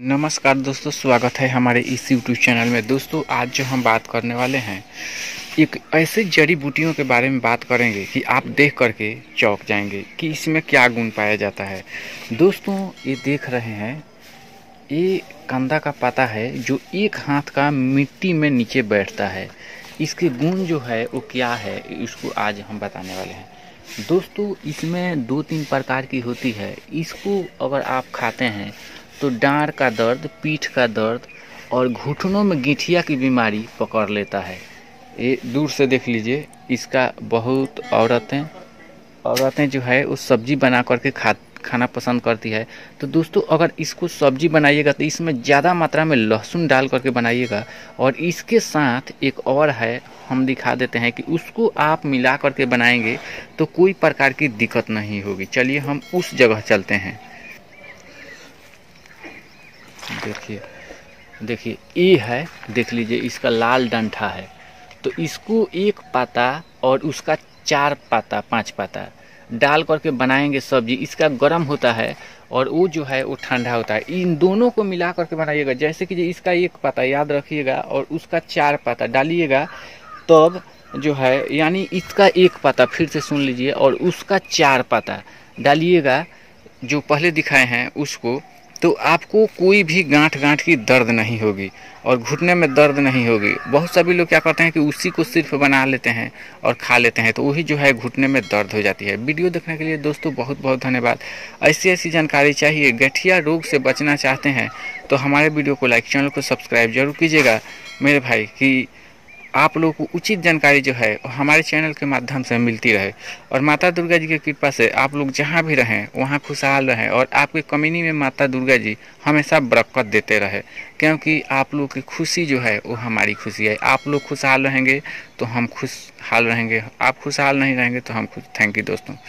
नमस्कार दोस्तों, स्वागत है हमारे इस यूट्यूब चैनल में। दोस्तों आज जो हम बात करने वाले हैं एक ऐसे जड़ी बूटियों के बारे में बात करेंगे कि आप देख करके चौंक जाएंगे कि इसमें क्या गुण पाया जाता है। दोस्तों ये देख रहे हैं, ये कंदा का पत्ता है जो एक हाथ का मिट्टी में नीचे बैठता है। इसके गुण जो है वो क्या है इसको आज हम बताने वाले हैं। दोस्तों इसमें 2-3 प्रकार की होती है। इसको अगर आप खाते हैं तो डाँड़ का दर्द, पीठ का दर्द और घुटनों में गठिया की बीमारी पकड़ लेता है। ये दूर से देख लीजिए, इसका बहुत औरतें जो है वो सब्जी बना करके खाना पसंद करती है। तो दोस्तों अगर इसको सब्जी बनाइएगा तो इसमें ज़्यादा मात्रा में लहसुन डाल करके बनाइएगा। और इसके साथ एक और है, हम दिखा देते हैं कि उसको आप मिला करके बनाएंगे तो कोई प्रकार की दिक्कत नहीं होगी। चलिए हम उस जगह चलते हैं। देखिए ये है, देख लीजिए इसका लाल डंठा है। तो इसको एक पत्ता और उसका 4-5 पत्ता डाल करके बनाएंगे सब्जी। इसका गर्म होता है और वो जो है वो ठंडा होता है। इन दोनों को मिला करके बनाइएगा। जैसे कि इसका 1 पत्ता याद रखिएगा और उसका 4 पत्ता डालिएगा, तब जो है यानी इसका 1 पत्ता, फिर से सुन लीजिए, और उसका 4 पत्ता डालिएगा जो पहले दिखाए हैं उसको, तो आपको कोई भी गांठ की दर्द नहीं होगी और घुटने में दर्द नहीं होगी। बहुत सभी लोग क्या करते हैं कि उसी को सिर्फ बना लेते हैं और खा लेते हैं, तो वही जो है घुटने में दर्द हो जाती है। वीडियो देखने के लिए दोस्तों बहुत बहुत धन्यवाद। ऐसी जानकारी चाहिए, गठिया रोग से बचना चाहते हैं तो हमारे वीडियो को लाइक, चैनल को सब्सक्राइब जरूर कीजिएगा मेरे भाई, कि आप लोगों को उचित जानकारी जो है हमारे चैनल के माध्यम से मिलती रहे। और माता दुर्गा जी की कृपा से आप लोग जहाँ भी रहें वहाँ खुशहाल रहें और आपके कम्युनिटी में माता दुर्गा जी हमेशा बरकत देते रहे, क्योंकि आप लोग की खुशी जो है वो हमारी खुशी है। आप लोग खुशहाल रहेंगे तो हम खुशहाल रहेंगे, आप खुशहाल नहीं रहेंगे तो हम खुश। थैंक यू दोस्तों।